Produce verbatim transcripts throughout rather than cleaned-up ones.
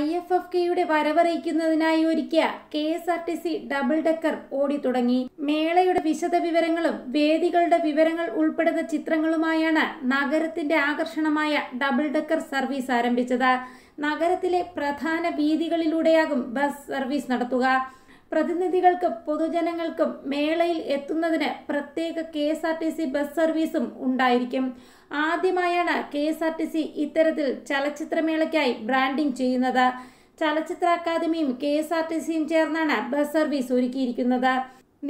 I F F കെയുടെ വരവറിയിക്കുന്നതിനായി ഒരുക്കിയ K S R T C double decker ഓടി തുടങ്ങി. മേളയുടെ വിശദ വിവരങ്ങളും വേദികളുടെ വിവരങ്ങൾ ഉൾപ്പെടുന്ന ചിത്രങ്ങളുമായാണ് നഗരത്തിന്റെ ആകർഷണമായ ഡബിൾ ഡെക്കർ സർവീസ് ആരംഭിച്ചത്. നഗരത്തിലെ പ്രധാന വീഥികളിലൂടെയാകും ബസ് സർവീസ് നടത്തുക. പ്രതിനിധികൾക്കും പൊതുജനങ്ങൾക്കും മേളയിൽ എത്തുന്നതിന് പ്രത്യേക K S R T C bus സർവീസും ഉണ്ടായിരിക്കും. ആദ്യമായാണ് K S R T C ഇത്തരത്തിൽ ചലച്ചിത്രമേളയ്ക്കായി ബ്രാൻഡിംഗ് ചെയ്യുന്നത്. ചലച്ചിത്ര അക്കാദമിയും കെ എസ് ആർ ടി സിയും ചേർന്നാണ് ബസ് സർവീസ് ഒരുക്കിയിരിക്കുന്നത്.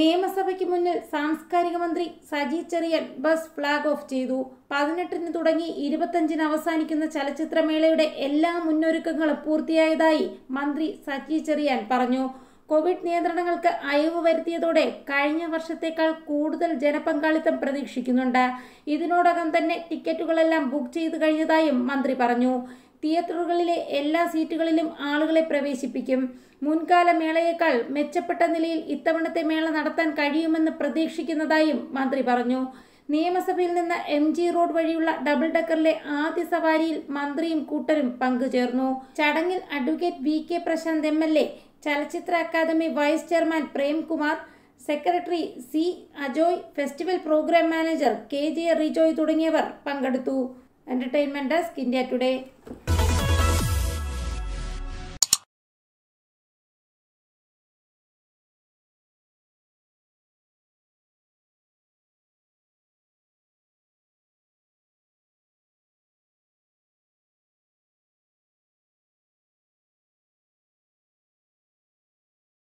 നിയമസഭയ്ക്ക് മുന്നിൽ സാംസ്കാരിക മന്ത്രി Saji Cherian bus flag off ചെയ്തു. പതിനെട്ടിന് തുടങ്ങി ഇരുപത്തഞ്ചിന് അവസാനിക്കുന്ന ചലച്ചിത്രമേളയുടെ എല്ലാ മുന്നൊരുക്കങ്ങളും പൂർത്തിയായതായി മന്ത്രി സജി ചെറിയാൻ പറഞ്ഞു. കോവിഡ് നിയന്ത്രണങ്ങൾക്ക് അയവ് വരുത്തിയതോടെ കഴിഞ്ഞ വർഷത്തേക്കാൾ കൂടുതൽ ജനപങ്കാളിത്തം പ്രതീക്ഷിക്കുന്നുണ്ട്. ഇതിനോടകം തന്നെ ടിക്കറ്റുകളെല്ലാം ബുക്ക് ചെയ്തു കഴിഞ്ഞതായും മന്ത്രി പറഞ്ഞു. തിയേറ്ററുകളിലെ എല്ലാ സീറ്റുകളിലും ആളുകളെ പ്രവേശിപ്പിക്കും. മുൻകാല മേളയേക്കാൾ മെച്ചപ്പെട്ട നിലയിൽ ഇത്തവണത്തെ മേള നടത്താൻ കഴിയുമെന്ന് പ്രതീക്ഷിക്കുന്നതായും മന്ത്രി പറഞ്ഞു. നിയമസഭയിൽ നിന്ന് എം ജി റോഡ് വഴിയുള്ള ഡബിൾ ഡെക്കറിലെ ആദ്യ സവാരിയിൽ മന്ത്രിയും കൂട്ടരും പങ്കുചേർന്നു. ചടങ്ങിൽ advocate V K Prashanth M L A, ചലച്ചിത്ര academy vice chairman Premkumar, secretary C Ajoy, festival programme manager K J Rijoy തുടങ്ങിയവർ പങ്കെടുത്തു. Entertainment desk, India today.